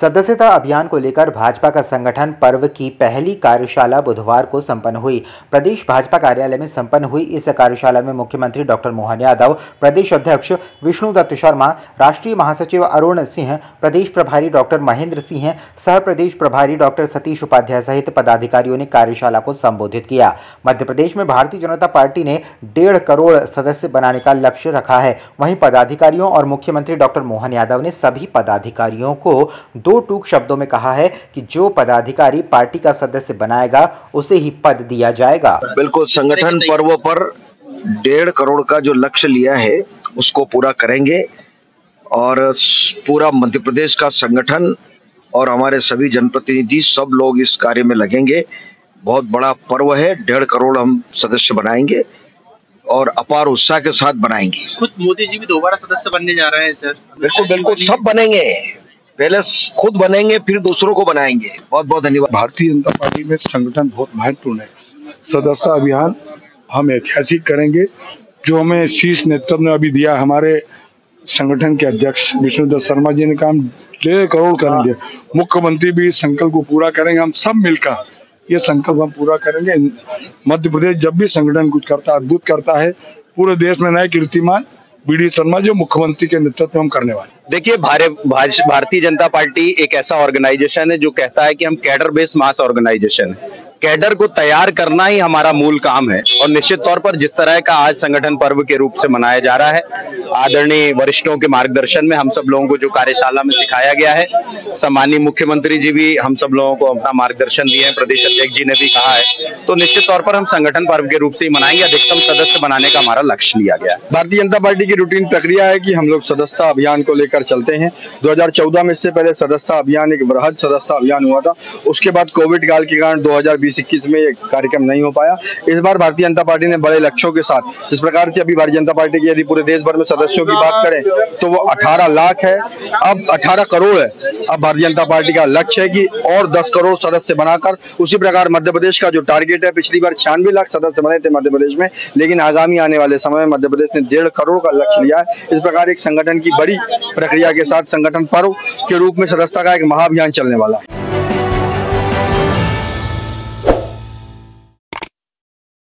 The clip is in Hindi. सदस्यता अभियान को लेकर भाजपा का संगठन पर्व की पहली कार्यशाला बुधवार को संपन्न हुई। प्रदेश भाजपा कार्यालय में संपन्न हुई इस कार्यशाला में मुख्यमंत्री डॉक्टर मोहन यादव, प्रदेश अध्यक्ष विष्णु दत्त शर्मा, राष्ट्रीय महासचिव अरुण सिंह, प्रदेश प्रभारी डॉक्टर महेंद्र सिंह, सह प्रदेश प्रभारी डॉक्टर सतीश उपाध्याय सहित पदाधिकारियों ने कार्यशाला को संबोधित किया। मध्य प्रदेश में भारतीय जनता पार्टी ने 1.5 करोड़ सदस्य बनाने का लक्ष्य रखा है। वहीं पदाधिकारियों और मुख्यमंत्री डॉक्टर मोहन यादव ने सभी पदाधिकारियों को 2 टूक शब्दों में कहा है कि जो पदाधिकारी पार्टी का सदस्य बनाएगा उसे ही पद दिया जाएगा। बिल्कुल, संगठन पर्व पर 1.5 करोड़ का जो लक्ष्य लिया है उसको पूरा करेंगे और पूरा मध्य प्रदेश का संगठन और हमारे सभी जनप्रतिनिधि सब लोग इस कार्य में लगेंगे। बहुत बड़ा पर्व है, 1.5 करोड़ हम सदस्य बनाएंगे और अपार उत्साह के साथ बनाएंगे। खुद मोदी जी भी दोबारा सदस्य बनने जा रहे हैं सर। बिल्कुल बिल्कुल, सब बनेंगे, पहले खुद बनेंगे फिर दूसरों को बनाएंगे। बहुत बहुत धन्यवाद। भारतीय जनता पार्टी में संगठन बहुत महत्वपूर्ण है। सदस्यता अभियान हम ऐतिहासिक करेंगे। जो हमें शीर्ष नेतृत्व ने अभी दिया, हमारे संगठन के अध्यक्ष विष्णु दत्त शर्मा जी ने काम 1.5 करोड़ करेंगे। मुख्यमंत्री भी इस संकल्प को पूरा करेंगे। हम सब मिलकर ये संकल्प हम पूरा करेंगे। मध्य प्रदेश जब भी संगठन कुछ करता है, अद्भुत करता है। पूरे देश में नए कीर्तिमान BD शर्मा जो मुख्यमंत्री के नेतृत्व में हम करने वाले। देखिए, भारतीय जनता पार्टी एक ऐसा ऑर्गेनाइजेशन है जो कहता है कि हम कैडर बेस्ड मास ऑर्गेनाइजेशन है। कैडर को तैयार करना ही हमारा मूल काम है और निश्चित तौर पर जिस तरह का आज संगठन पर्व के रूप से मनाया जा रहा है, आदरणीय वरिष्ठों के मार्गदर्शन में हम सब लोगों को जो कार्यशाला में सिखाया गया है, सम्माननीय मुख्यमंत्री जी भी हम सब लोगों को अपना मार्गदर्शन दिए हैं, प्रदेश अध्यक्ष जी ने भी कहा है, तो निश्चित तौर पर हम संगठन पर्व के रूप से ही मनाएंगे। अधिकतम सदस्य बनाने का हमारा लक्ष्य लिया गया है। भारतीय जनता पार्टी की रूटीन प्रक्रिया है कि हम लोग सदस्यता अभियान को लेकर चलते हैं। 2014 में इससे पहले सदस्यता अभियान एक बृहद सदस्यता अभियान हुआ था। उसके बाद कोविड काल के कारण 2020-21 में ये कार्यक्रम नहीं हो पाया। इस बार भारतीय जनता पार्टी ने बड़े लक्ष्यों के साथ, जिस प्रकार से अभी भारतीय जनता पार्टी की यदि पूरे देश भर में सदस्यों की बात करें तो वो 18 लाख है, अब 18 करोड़ है। अब भारतीय जनता पार्टी का लक्ष्य है कि और 10 करोड़ सदस्य बनाकर, उसी प्रकार मध्य प्रदेश का जो टारगेट है, पिछली बार 96 लाख सदस्य बने थे मध्य प्रदेश में, लेकिन आगामी आने वाले समय में मध्य प्रदेश ने 1.5 करोड़ का लक्ष्य लिया है। इस प्रकार एक संगठन की बड़ी प्रक्रिया के साथ संगठन पर्व के रूप में सदस्यता का एक महाअभियान चलने वाला है।